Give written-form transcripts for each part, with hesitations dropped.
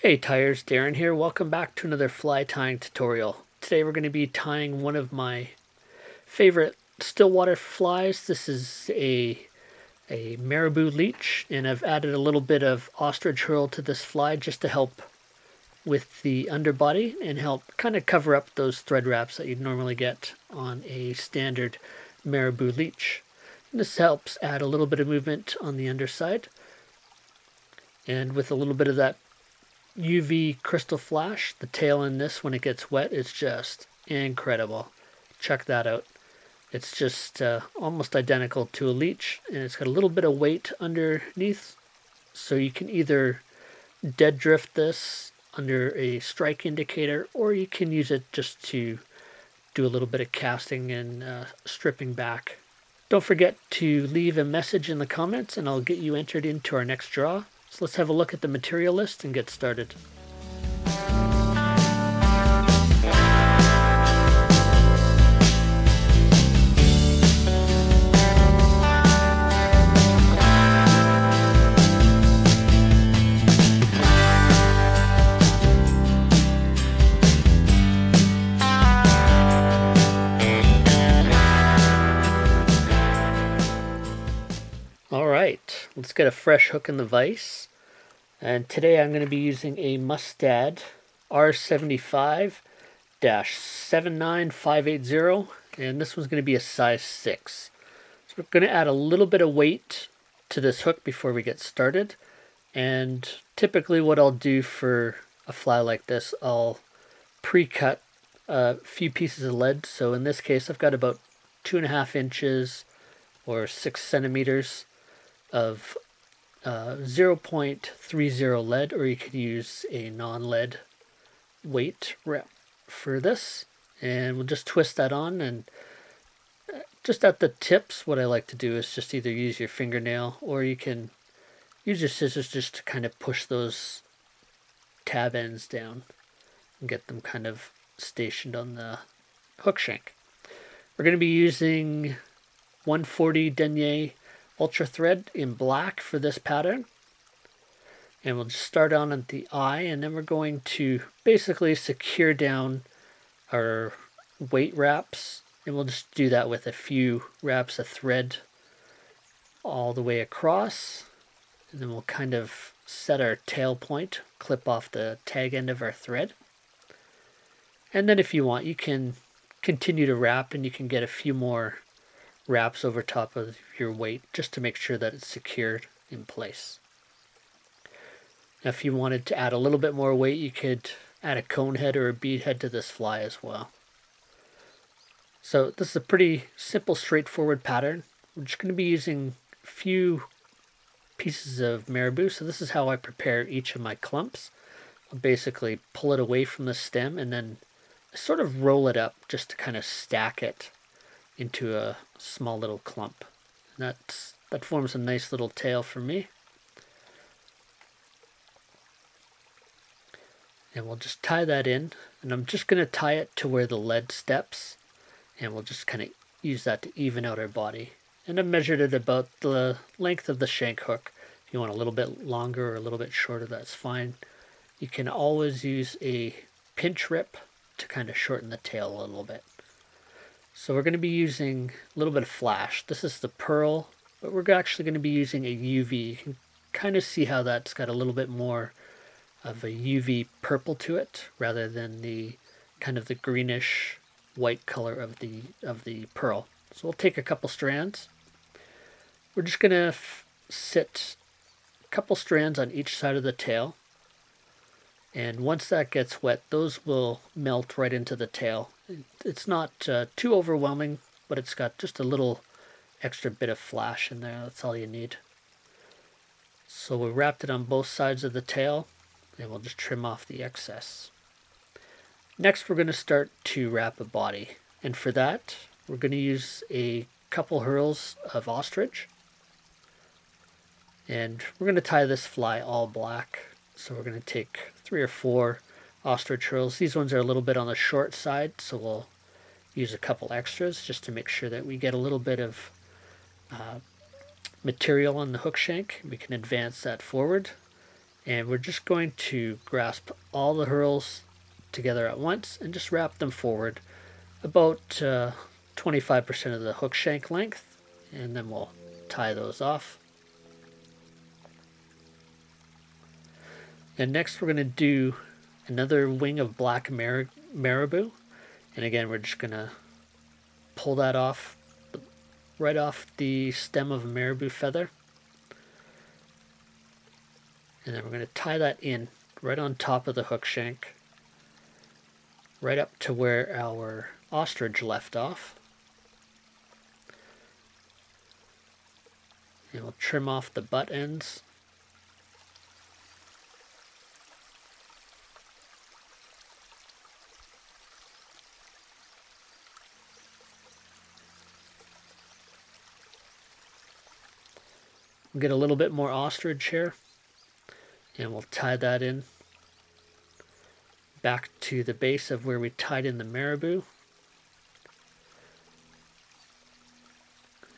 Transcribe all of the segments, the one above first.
Hey Tyers, Darren here. Welcome back to another fly tying tutorial. Today we're going to be tying one of my favorite stillwater flies. This is a Marabou leech, and I've added a little bit of ostrich hurl to this fly just to help with the underbody and help kind of cover up those thread wraps that you'd normally get on a standard Marabou leech. And this helps add a little bit of movement on the underside, and with a little bit of that UV crystal flash, the tail in this, when it gets wet, it's just incredible. Check that out. It's just almost identical to a leech, and it's got a little bit of weight underneath, so you can either dead drift this under a strike indicator, or you can use it just to do a little bit of casting and stripping back. Don't forget to leave a message in the comments and I'll get you entered into our next draw. So let's have a look at the material list and get started. Alright, let's get a fresh hook in the vise, and today I'm going to be using a Mustad R75-79580, and this one's going to be a size 6. So we're going to add a little bit of weight to this hook before we get started, and typically what I'll do for a fly like this, I'll pre-cut a few pieces of lead. So in this case I've got about 2.5 inches or 6 centimeters of 0.30 lead, or you could use a non-lead weight wrap for this. And we'll just twist that on, and just at the tips what I like to do is just either use your fingernail or you can use your scissors just to kind of push those tab ends down and get them kind of stationed on the hook shank. We're going to be using 140 denier Ultra thread in black for this pattern, and we'll just start on at the eye, and then we're going to basically secure down our weight wraps, and we'll just do that with a few wraps of thread all the way across, and then we'll kind of set our tail point, clip off the tag end of our thread, and then if you want you can continue to wrap and you can get a few more wraps over top of your weight just to make sure that it's secured in place. Now, if you wanted to add a little bit more weight, you could add a cone head or a bead head to this fly as well. So this is a pretty simple, straightforward pattern. We're just going to be using a few pieces of marabou. So this is how I prepare each of my clumps. I'll basically pull it away from the stem and then sort of roll it up just to kind of stack it into a small little clump, and that forms a nice little tail for me. And we'll just tie that in, and I'm just going to tie it to where the lead steps, and we'll just kind of use that to even out our body. And I measured it about the length of the shank hook. If you want a little bit longer or a little bit shorter, that's fine. You can always use a pinch rip to kind of shorten the tail a little bit. So we're going to be using a little bit of flash. This is the pearl, but we're actually going to be using a UV. You can kind of see how that's got a little bit more of a UV purple to it rather than the kind of the greenish white color of the pearl. So we'll take a couple strands. We're just going to sit a couple strands on each side of the tail. And once that gets wet, those will melt right into the tail. It's not too overwhelming, but it's got just a little extra bit of flash in there. That's all you need. So we wrapped it on both sides of the tail, and we'll just trim off the excess. Next, we're going to start to wrap a body. And for that, we're going to use a couple hurls of ostrich. And we're going to tie this fly all black. So we're going to take 3 or 4 ostrich hurls. These ones are a little bit on the short side, so we'll use a couple extras just to make sure that we get a little bit of material on the hook shank. We can advance that forward, And we're just going to grasp all the hurls together at once and just wrap them forward about 25% of the hook shank length, and then we'll tie those off. And next we're going to do another wing of black marabou, and again we're just going to pull that off right off the stem of a marabou feather, and then we're going to tie that in right on top of the hook shank, right up to where our ostrich left off. And we'll trim off the butt ends. We'll get a little bit more ostrich here, and we'll tie that in back to the base of where we tied in the marabou.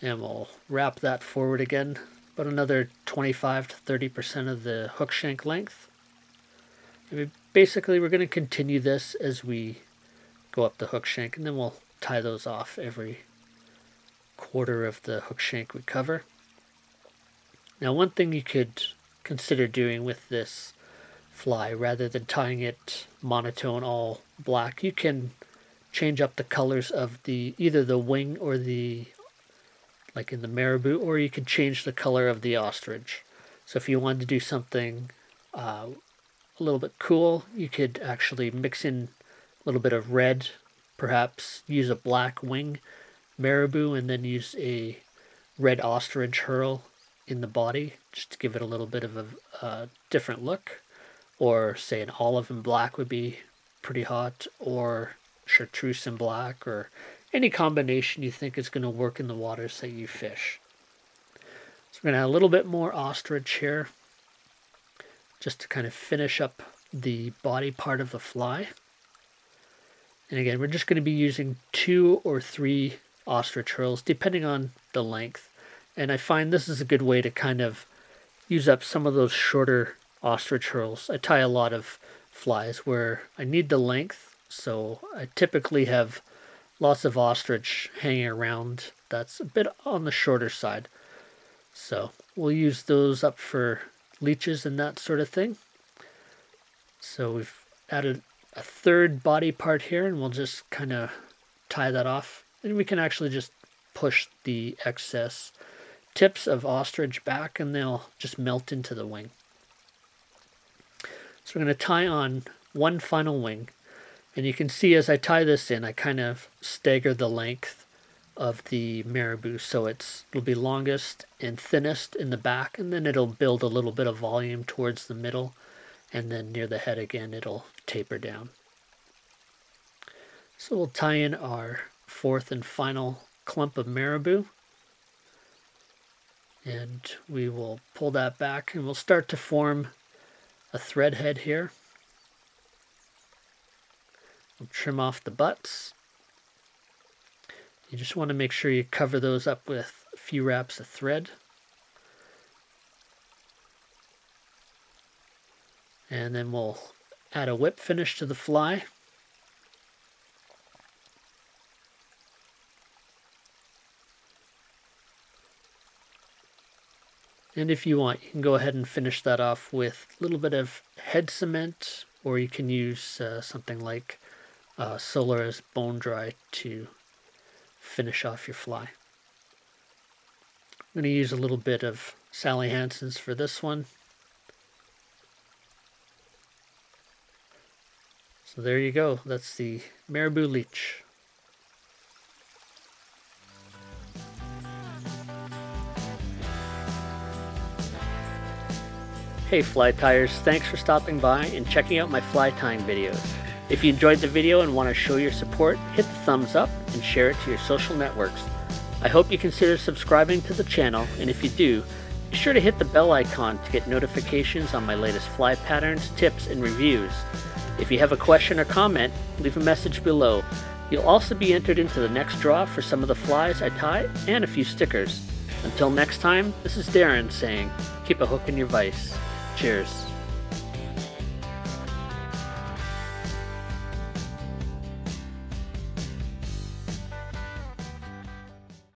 And we'll wrap that forward again, about another 25 to 30% of the hook shank length. And basically we're going to continue this as we go up the hook shank, and then we'll tie those off every quarter of the hook shank we cover. Now, one thing you could consider doing with this fly, rather than tying it monotone all black, you can change up the colors of the either the wing or the, like in the marabou, or you can change the color of the ostrich. So if you wanted to do something a little bit cool, you could actually mix in a little bit of red, perhaps use a black wing marabou and then use a red ostrich hurl in the body, just to give it a little bit of a different look. Or say an olive and black would be pretty hot, or chartreuse and black, or any combination you think is going to work in the waters that you fish. So we're going to add a little bit more ostrich here just to kind of finish up the body part of the fly. And again, we're just going to be using 2 or 3 ostrich hurls depending on the length. And I find this is a good way to kind of use up some of those shorter ostrich hurls. I tie a lot of flies where I need the length, so I typically have lots of ostrich hanging around that's a bit on the shorter side. So we'll use those up for leeches and that sort of thing. So we've added a third body part here, and we'll just kind of tie that off. And we can actually just push the excess tips of ostrich back and they'll just melt into the wing. So we're going to tie on one final wing, and you can see as I tie this in I kind of stagger the length of the marabou, so it'll be longest and thinnest in the back, and then it'll build a little bit of volume towards the middle, and then near the head again it'll taper down. So we'll tie in our fourth and final clump of marabou, and we will pull that back and we'll start to form a thread head here. We'll trim off the butts. You just want to make sure you cover those up with a few wraps of thread. And then we'll add a whip finish to the fly. And if you want, you can go ahead and finish that off with a little bit of head cement, or you can use something like Solaris Bone Dry to finish off your fly. I'm going to use a little bit of Sally Hansen's for this one. So there you go. That's the marabou leech. Hey fly tyers, thanks for stopping by and checking out my fly tying videos. If you enjoyed the video and want to show your support, hit the thumbs up and share it to your social networks. I hope you consider subscribing to the channel, and if you do, be sure to hit the bell icon to get notifications on my latest fly patterns, tips, and reviews. If you have a question or comment, leave a message below. You'll also be entered into the next draw for some of the flies I tie and a few stickers. Until next time, this is Darren saying, keep a hook in your vise. Cheers.